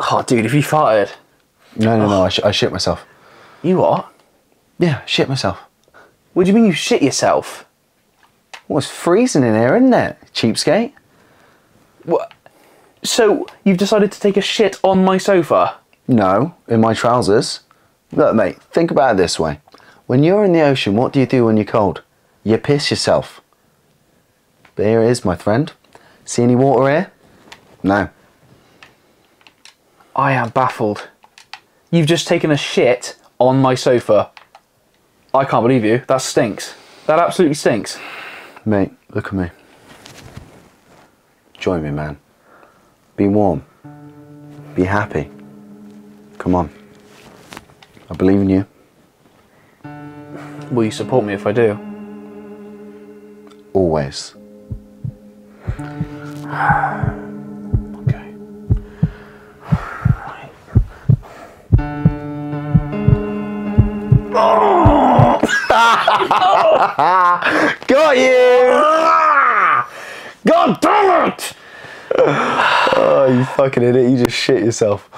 Oh, dude, have you farted? No, I shit myself. You what? Yeah, shit myself. What do you mean you shit yourself? Well, it's freezing in here, isn't it? Cheapskate. What? So, you've decided to take a shit on my sofa? No, in my trousers. Look, mate, think about it this way. When you're in the ocean, what do you do when you're cold? You piss yourself. But here it is, my friend. See any water here? No. I am baffled. You've just taken a shit on my sofa. I can't believe you. That stinks. That absolutely stinks. Mate, look at me. Join me, man. Be warm. Be happy. Come on. I believe in you. Will you support me if I do? Always. Okay. Right. Oh! Got you! God damn it! Oh, you fucking idiot, you just shit yourself.